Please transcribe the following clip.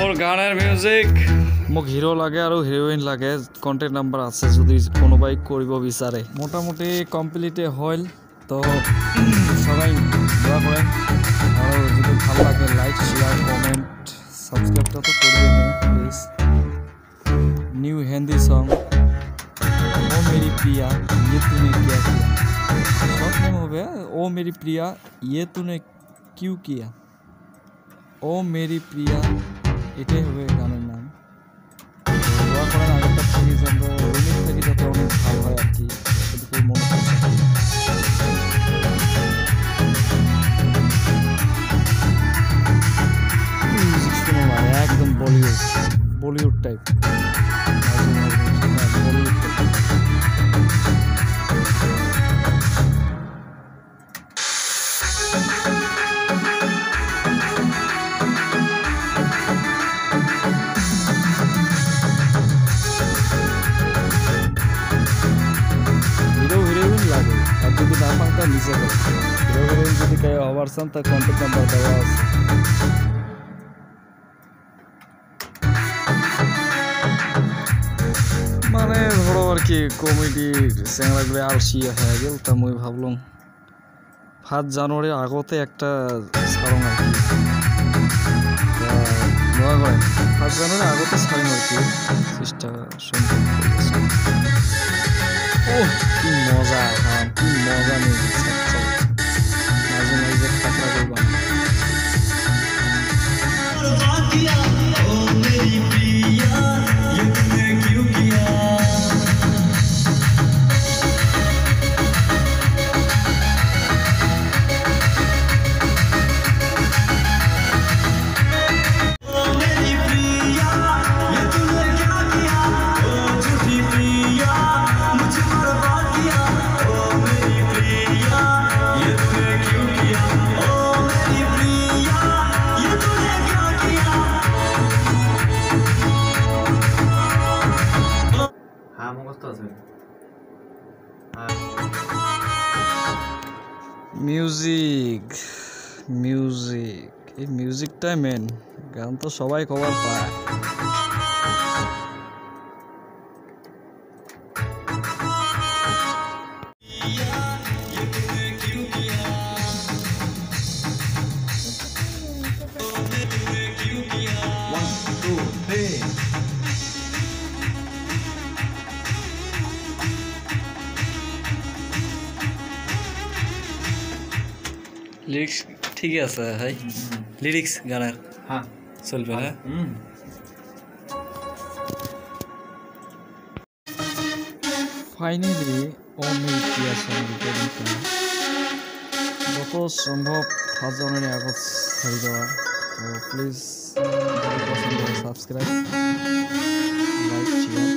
मोर गानेर music mock हिरो लागे और heroine लागे कन्टेक्ट नम्बर आछे यदि कोनोबाई करिब बिचारे मोटामुटी कमप्लीट हल तो सबाई दया करें और यदि भालो लागे लाइक शेयर कमेंट सब्सक्राइब तो करबेन प्लीज। न्यू हिंदी सॉन्ग ओ मेरी प्रिया ये तूने क्या किया शॉर्ट नेम होगा ओ मेरी प्रिया ये तूने क्यों किया। ओ मेरी प्रिया एटे हुए गानेर नाम दया करें आगे थेके जान रिमिक्स थेके जाते अनेक भालो हय आर कि एटुकुई मने करें। एकदम बॉलीवुड टाइप हीरो हीरोइन लागे और जो ना पाता नीचे कर हीरो हीरोइन जो क्या अवार्सन तक कॉन्टैक्ट नंबर देवा कमेडी चैनलगुलो आलसिया हये गेल तो मुई भाबलाम 5 জানুয়ারির आगते एकटा सारंग आर कि दया करें 5 জানুয়ারির आगते सारंग आर कि चेष्टा सम्भव ओह कि मजा हाँ कि मजा म्यूजिक म्यूजिक ये म्यूजिकटाई मेन गान तो सबाई खबर पाए लिरिक्स ठीक है सर है लिरिक्स गाना हाँ चल पे है फाइनली ओ मेरी प्रिया सॉन्ग रिकॉर्डिंग करना जो संभव 5 জানুয়ারির आगत छाड़ी देवा तो प्लीज सब्सक्राइब लाइक शेयर।